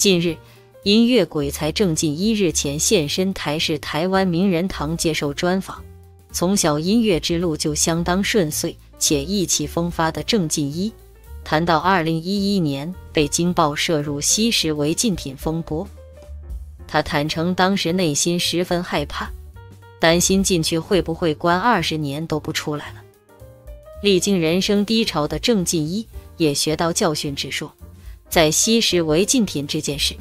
近日，音乐鬼才郑进一日前现身台视台湾名人堂接受专访。从小音乐之路就相当顺遂且意气风发的郑进一，谈到2011年被惊爆涉入吸食违禁品风波，他坦承当时内心十分害怕，担心进去会不会关20年都不出来了。历经人生低潮的郑进一也学到教训之说，在吸食违禁品这件事，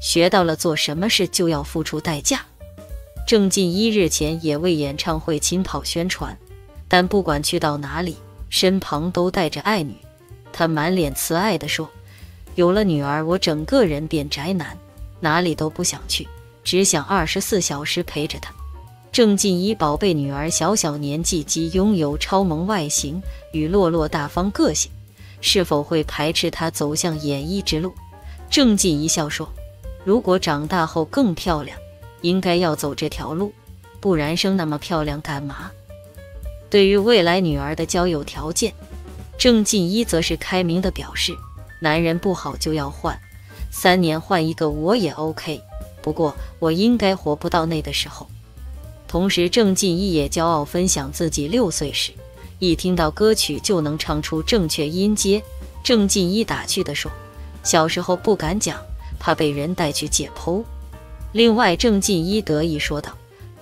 学到了做什么事就要付出代价。郑进一日前也为演唱会勤跑宣传，但不管去到哪里，身旁都带着爱女。他满脸慈爱地说：“有了女儿，我整个人变宅男，哪里都不想去，只想24小时陪着她。”郑进一宝贝女儿小年纪即拥有超萌外形与落落大方个性，是否会排斥她走向演艺之路？郑进一笑说：“如果长大后更漂亮，应该要走这条路，不然生那么漂亮干嘛？”对于未来女儿的交友条件，郑进一则是开明地表示：“男人不好就要换，3年换一个我也 OK， 不过我应该活不到那的时候。”同时，郑进一也骄傲分享自己6岁时，一听到歌曲就能唱出正确音阶。郑进一打趣地说：“小时候不敢讲，怕被人带去解剖。”另外，郑进一得意说道：“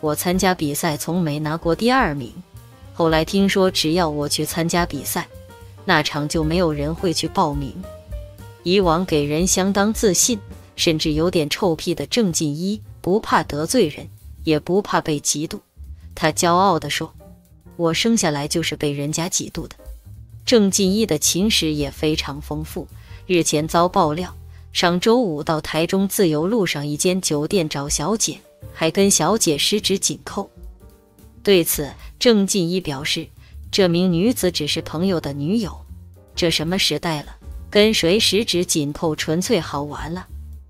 我参加比赛从没拿过第2名，后来听说只要我去参加比赛，那场就没有人会去报名。”以往给人相当自信，甚至有点臭屁的郑进一，不怕得罪人，也不怕被嫉妒。他骄傲地说：“我生下来就是被人家嫉妒的。”郑进一的情史也非常丰富，日前遭爆料，上周5到台中自由路上一间酒店找小姐，还跟小姐十指紧扣。对此，郑进一表示，这名女子只是朋友的女友，这什么时代了，跟谁十指紧扣纯粹好玩了，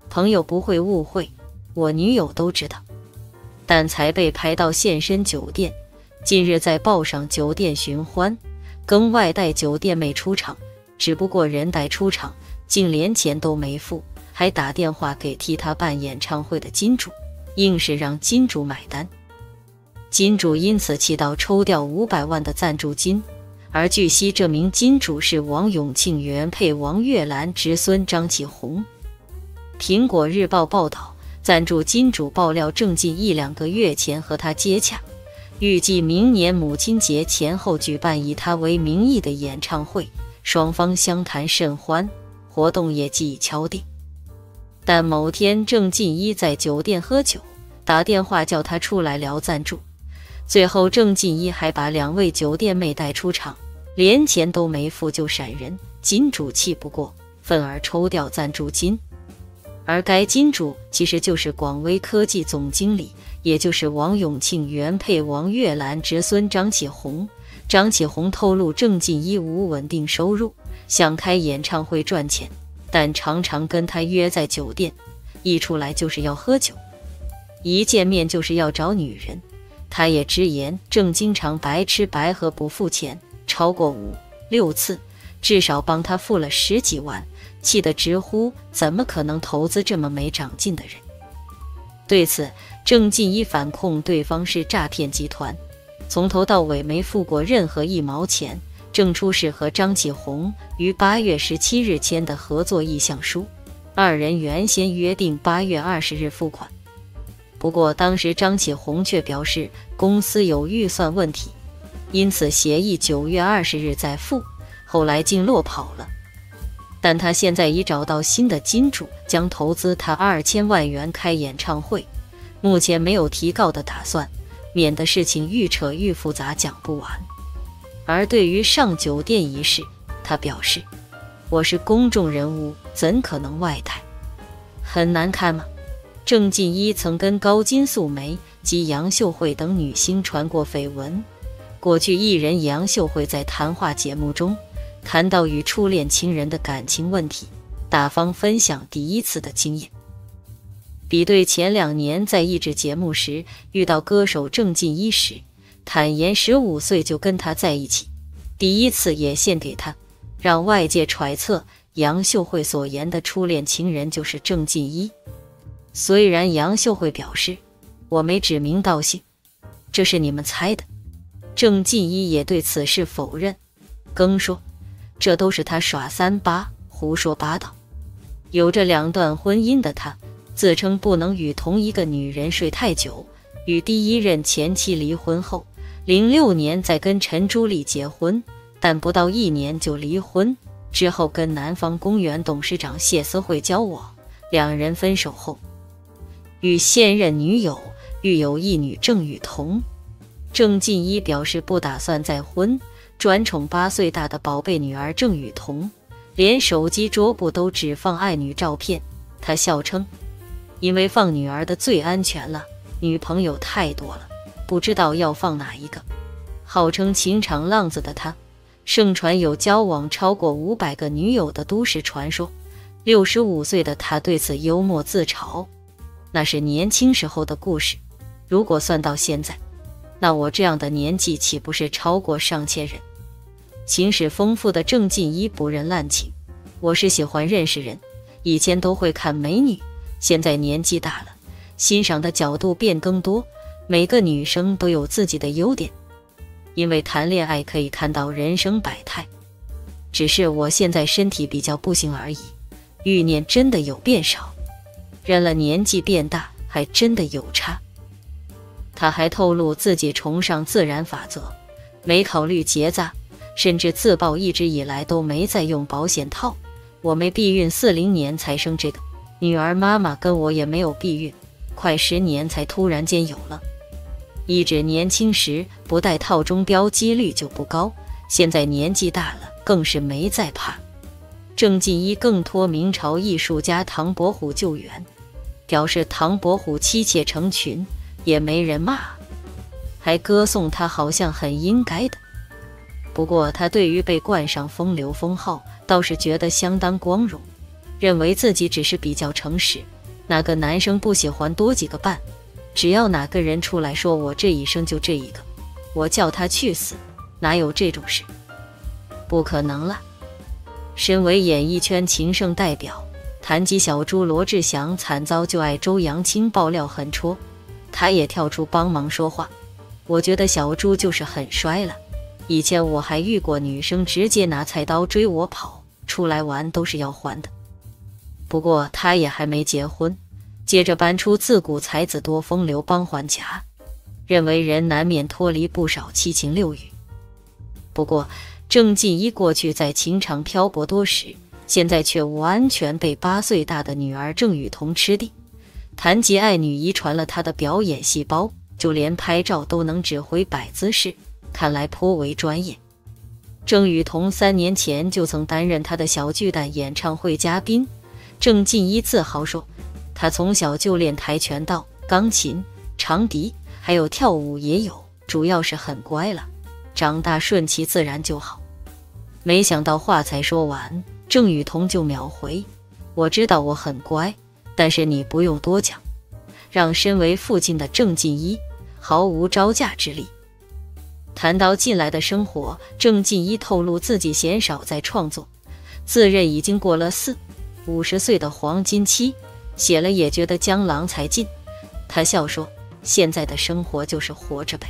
朋友不会误会，我女友都知道。但才被拍到现身酒店，近日在报上酒店寻欢，更外带酒店妹出场，只不过人带出场，竟连钱都没付，还打电话给替他办演唱会的金主，硬是让金主买单。金主因此气到抽掉500万的赞助金，而据悉这名金主是王永庆原配王岳兰侄孙张启宏。苹果日报报道，赞助金主爆料郑进一2个月前和他接洽，预计明年母亲节前后举办以他为名义的演唱会，双方相谈甚欢，活动也即已敲定。但某天郑进一在酒店喝酒，打电话叫他出来聊赞助，最后郑进一还把2位酒店妹带出场，连钱都没付就闪人，金主气不过，愤而抽掉赞助金。而该金主其实就是广威科技总经理，也就是王永庆原配王岳兰侄孙张启宏。张启宏透露，郑进一无稳定收入，想开演唱会赚钱，但常常跟他约在酒店，一出来就是要喝酒，一见面就是要找女人。他也直言，郑经常白吃白喝不付钱，超过5、6次，至少帮他付了10几万。气得直呼怎么可能投资这么没长进的人。对此，郑进一反控对方是诈骗集团，从头到尾没付过任何1毛钱。郑出示和张启宏于8月17日签的合作意向书，二人原先约定8月20日付款，不过当时张启宏却表示公司有预算问题，因此协议9月20日再付，后来竟落跑了。但他现在已找到新的金主，将投资他2000万元开演唱会，目前没有提告的打算，免得事情愈扯愈复杂，讲不完。而对于上酒店一事，他表示：“我是公众人物，怎可能外带？很难看吗？”郑进一曾跟高金素梅及杨秀慧等女星传过绯闻，过去艺人杨秀慧在谈话节目中谈到与初恋情人的感情问题，大方分享第1次的经验。比对前2年在益智节目时遇到歌手郑进一时，坦言15岁就跟他在一起，第1次也献给他，让外界揣测杨秀慧所言的初恋情人就是郑进一。虽然杨秀慧表示我没指名道姓，这是你们猜的，郑进一也对此事否认，更说这都是他耍三八、胡说八道。有着两段婚姻的他，自称不能与同一个女人睡太久，与第一任前妻离婚后，2006年再跟陈朱莉结婚，但不到1年就离婚。之后跟南方公园董事长谢思慧交往，两人分手后，与现任女友育有一女郑雨桐。郑进一表示不打算再婚，专宠8岁大的宝贝女儿郑雨桐，连手机桌布都只放爱女照片。他笑称，因为放女儿的最安全了，女朋友太多了，不知道要放哪一个。号称情场浪子的他，盛传有交往超过500个女友的都市传说。65岁的他对此幽默自嘲，那是年轻时候的故事，如果算到现在，那我这样的年纪岂不是超过上千人？情史丰富的郑进一不认滥情，我是喜欢认识人，以前都会看美女，现在年纪大了，欣赏的角度变更多，每个女生都有自己的优点，因为谈恋爱可以看到人生百态。只是我现在身体比较不行而已，欲念真的有变少，人了年纪变大还真的有差。他还透露自己崇尚自然法则，没考虑结扎，甚至自曝一直以来都没在用保险套。我没避孕，40年才生这个女儿，妈妈跟我也没有避孕，快10年才突然间有了。一指年轻时不戴套中标几率就不高，现在年纪大了更是没再怕。郑进一更托明朝艺术家唐伯虎救援，表示唐伯虎妻妾成群也没人骂，还歌颂他好像很应该的。不过他对于被冠上风流封号倒是觉得相当光荣，认为自己只是比较诚实，哪个男生不喜欢多几个伴，只要哪个人出来说我这一生就这一个，我叫他去死，哪有这种事，不可能了。身为演艺圈情圣代表，谈及小猪罗志祥惨遭旧爱周扬青爆料狠戳，他也跳出帮忙说话。我觉得小猪就是很衰了，以前我还遇过女生直接拿菜刀追我跑，出来玩都是要还的。不过他也还没结婚，接着搬出自古才子多风流帮还侠，认为人难免脱离不少七情六欲。不过郑进一过去在情场漂泊多时，现在却完全被8岁大的女儿郑雨桐吃定。谈及爱女遗传了她的表演细胞，就连拍照都能指挥摆姿势，看来颇为专业。郑雨桐3年前就曾担任她的小巨蛋演唱会嘉宾。郑进一自豪说，他从小就练跆拳道、钢琴、长笛，还有跳舞也有，主要是很乖了，长大顺其自然就好。没想到话才说完，郑雨桐就秒回，我知道我很乖，但是你不用多讲，让身为父亲的郑进一毫无招架之力。谈到近来的生活，郑进一透露自己鲜少在创作，自认已经过了40、50岁的黄金期，写了也觉得江郎才尽。他笑说，现在的生活就是活着呗，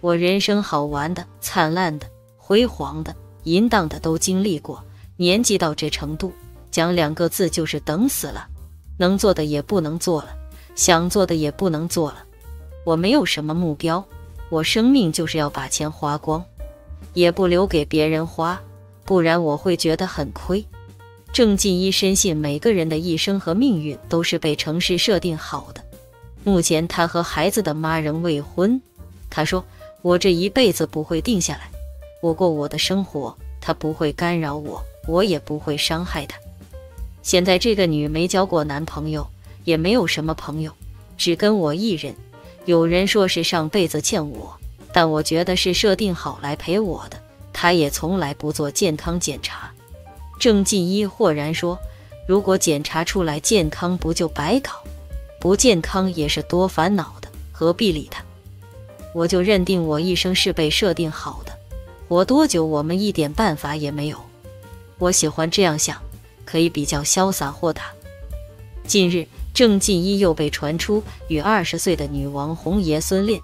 我人生好玩的、灿烂的、辉煌的、淫荡的都经历过，年纪到这程度，讲2个字就是等死了，能做的也不能做了，想做的也不能做了。我没有什么目标，我生命就是要把钱花光，也不留给别人花，不然我会觉得很亏。郑进一深信每个人的一生和命运都是被程式设定好的。目前他和孩子的妈仍未婚。他说，我这一辈子不会定下来，我过我的生活，他不会干扰我，我也不会伤害他。现在这个女没交过男朋友，也没有什么朋友，只跟我一人。有人说是上辈子欠我，但我觉得是设定好来陪我的。他也从来不做健康检查。郑进一豁然说，如果检查出来健康不就白搞，不健康也是多烦恼的，何必理他。我就认定我一生是被设定好的，活多久我们一点办法也没有。我喜欢这样想，可以比较潇洒豁达。近日，郑进一又被传出与20岁的女网红爷孙恋。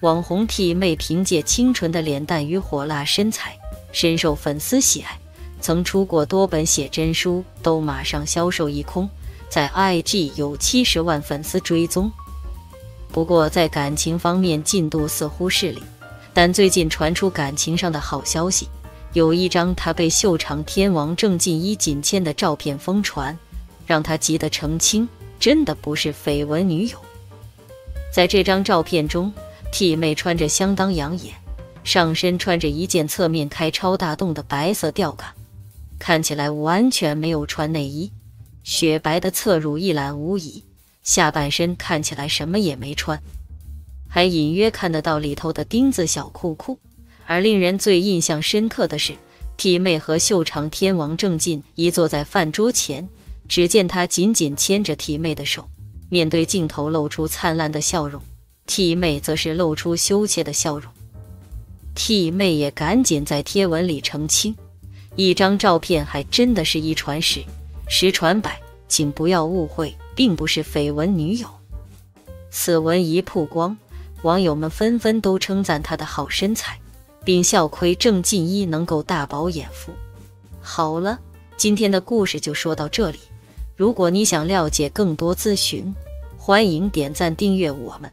网红娣妹凭借清纯的脸蛋与火辣身材，深受粉丝喜爱，曾出过多本写真书，都马上销售一空，在 IG 有70万粉丝追踪。不过在感情方面进度似乎是零，但最近传出感情上的好消息，有一张她被秀场天王郑进一紧牵的照片疯传，让她急得澄清，真的不是绯闻女友。在这张照片中，娣妹穿着相当养眼，上身穿着一件侧面开超大洞的白色吊嘎，看起来完全没有穿内衣，雪白的侧乳一览无遗，下半身看起来什么也没穿，还隐约看得到里头的钉子小裤裤。而令人最印象深刻的是，娣妹和秀场天王郑进一坐在饭桌前，只见他紧紧牵着娣妹的手，面对镜头露出灿烂的笑容，娣妹则是露出羞怯的笑容。娣妹也赶紧在贴文里澄清，一张照片还真的是一传十，十传百，请不要误会，并不是绯闻女友。此文一曝光，网友们纷纷都称赞她的好身材，并笑亏郑进一能够大饱眼福。好了，今天的故事就说到这里。如果你想了解更多资讯，欢迎点赞订阅我们。